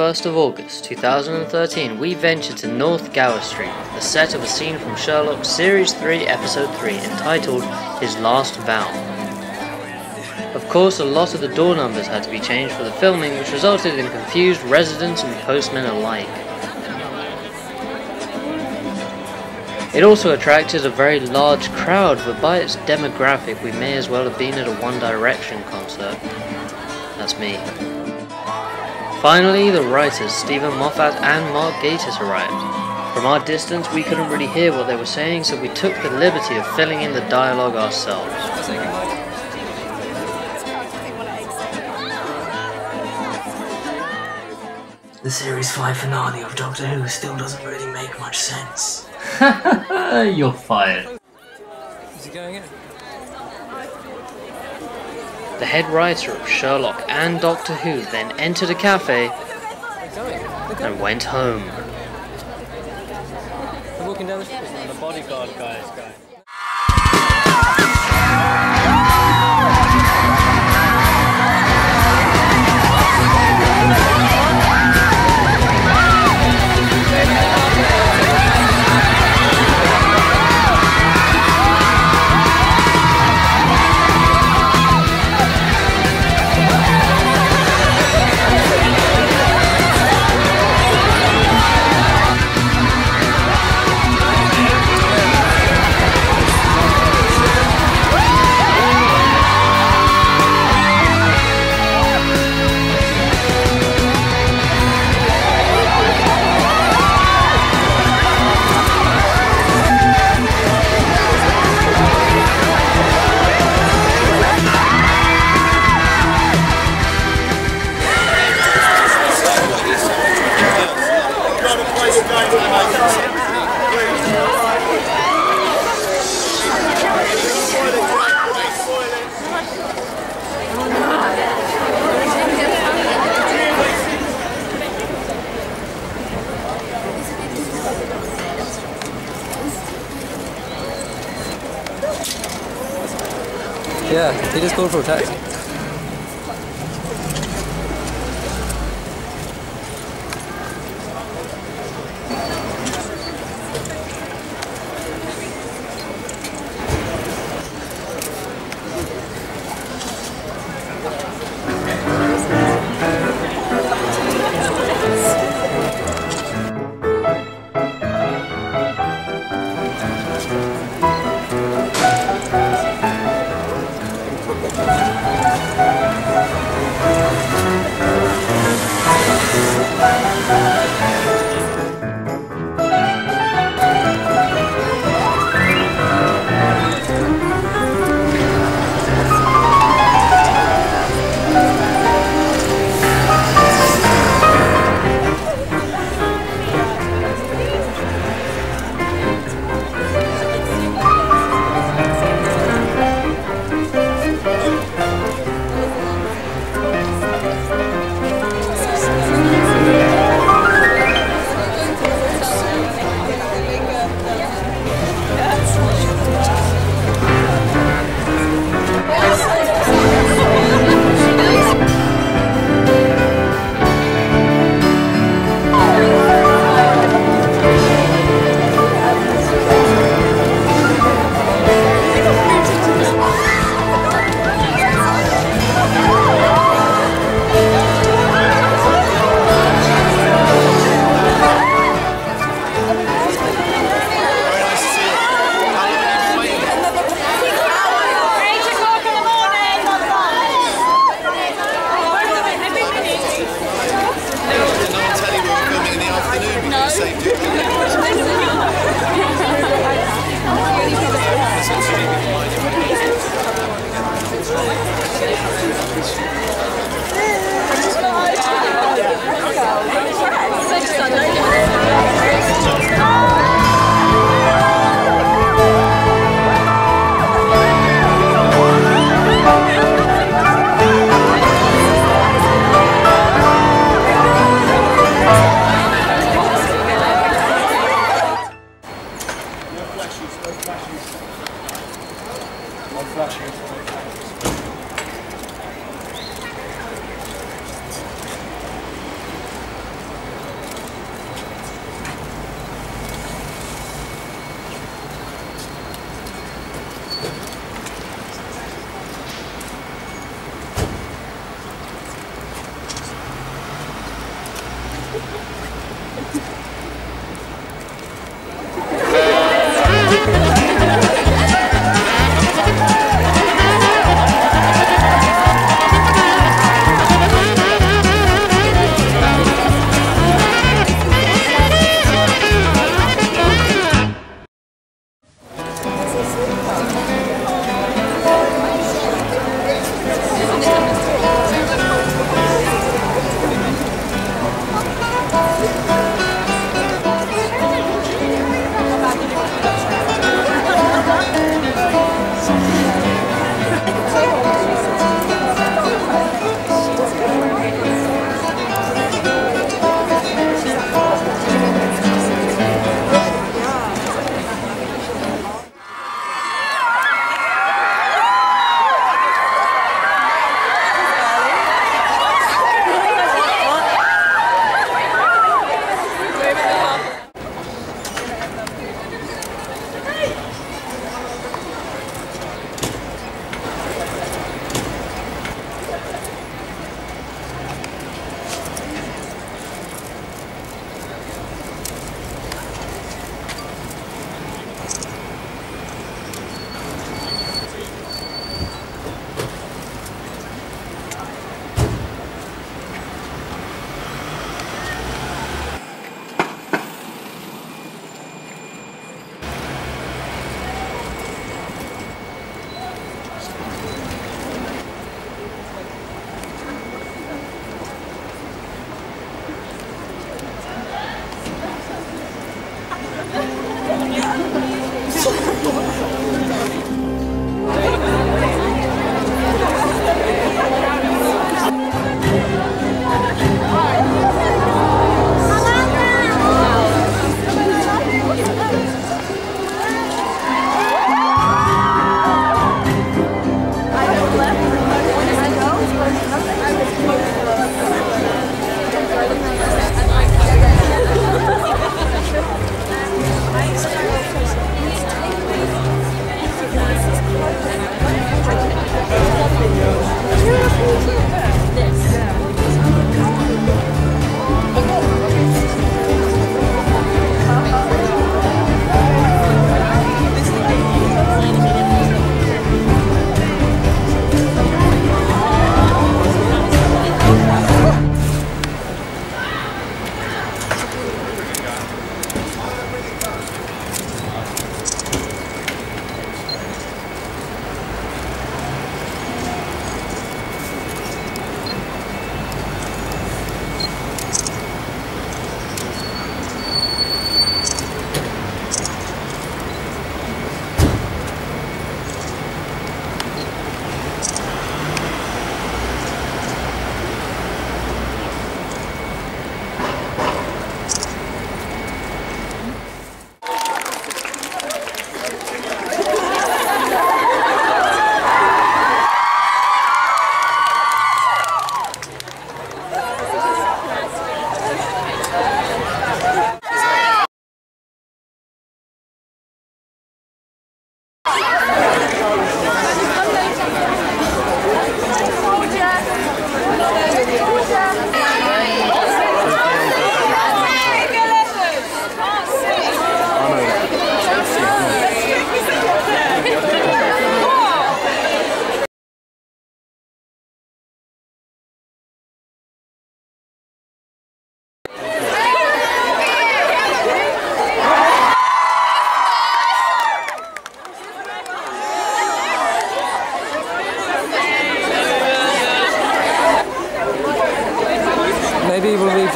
1st of August 2013, we venture to North Gower Street, the set of a scene from Sherlock Series 3 Episode 3 entitled His Last Vow. Of course, a lot of the door numbers had to be changed for the filming, which resulted in confused residents and postmen alike. It also attracted a very large crowd, but by its demographic we may as well have been at a One Direction concert. That's me. Finally, the writers Steven Moffat and Mark Gatiss arrived. From our distance we couldn't really hear what they were saying, so we took the liberty of filling in the dialogue ourselves. The Series 5 finale of Doctor Who still doesn't really make much sense. You're fired. Is he going in? The head writer of Sherlock and Doctor Who then entered a cafe and went home. They're walking down the street. The bodyguard guy is going. Yeah, he just called for a taxi.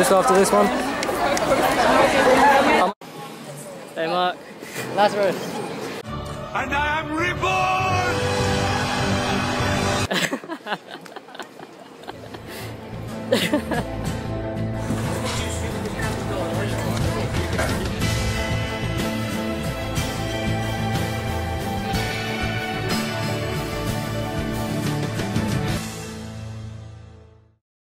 just after this one. Hey Mark. Lazarus. And I am reborn!